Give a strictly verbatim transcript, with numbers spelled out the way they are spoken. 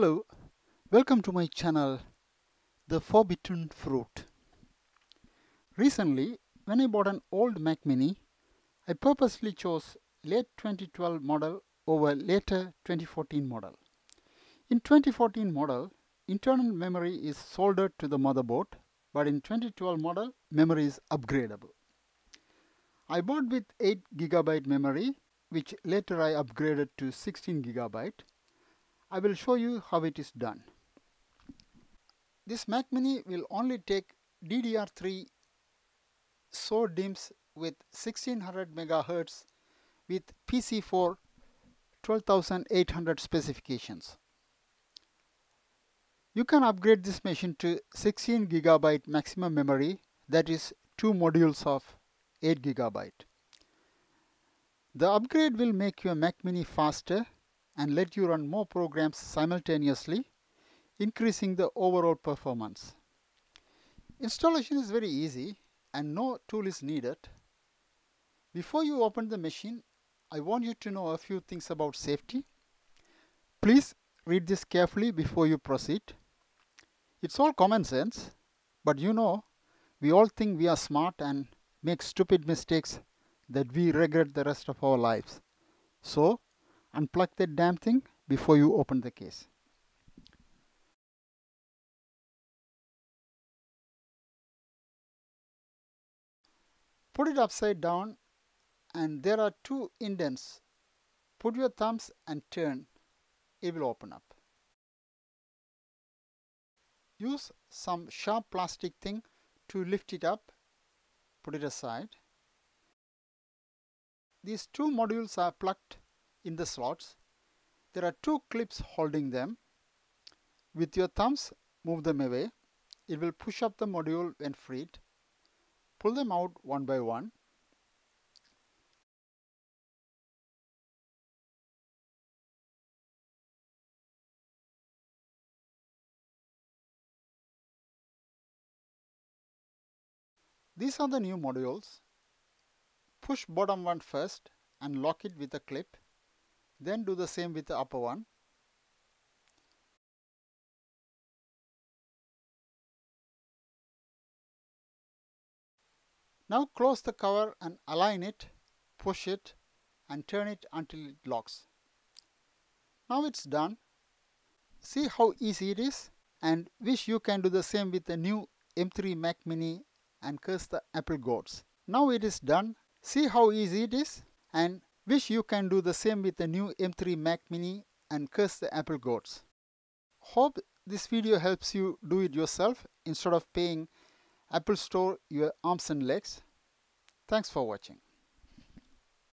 Hello, welcome to my channel, The Forbidden Fruit. Recently, when I bought an old Mac Mini, I purposely chose late twenty twelve model over later twenty fourteen model. In twenty fourteen model, internal memory is soldered to the motherboard, but in twenty twelve model, memory is upgradable. I bought with eight gigabyte memory, which later I upgraded to sixteen gigabyte. I will show you how it is done. This Mac Mini will only take D D R three S O DIMMs with sixteen hundred megahertz with P C four twelve thousand eight hundred specifications. You can upgrade this machine to sixteen gigabyte maximum memory, that is two modules of eight gigabyte. The upgrade will make your Mac Mini faster and let you run more programs simultaneously, increasing the overall performance. Installation is very easy and no tool is needed. Before you open the machine, I want you to know a few things about safety. Please read this carefully before you proceed. It's all common sense, but you know, we all think we are smart and make stupid mistakes that we regret the rest of our lives. So, unplug that damn thing before you open the case. Put it upside down, and there are two indents. Put your thumbs and turn. It will open up. Use some sharp plastic thing to lift it up. Put it aside. These two modules are plugged in the slots. There are two clips holding them. With your thumbs, move them away. It will push up the module when freed. Pull them out one by one. These are the new modules. Push bottom one first and lock it with a clip. Then do the same with the upper one. Now close the cover and align it, push it and turn it until it locks. Now it's done. See how easy it is, and wish you can do the same with the new M three Mac Mini and curse the Apple gods. Now it is done. See how easy it is, and wish you can do the same with the new M three Mac Mini and curse the Apple gods. Hope this video helps you do it yourself instead of paying Apple Store your arms and legs. Thanks for watching.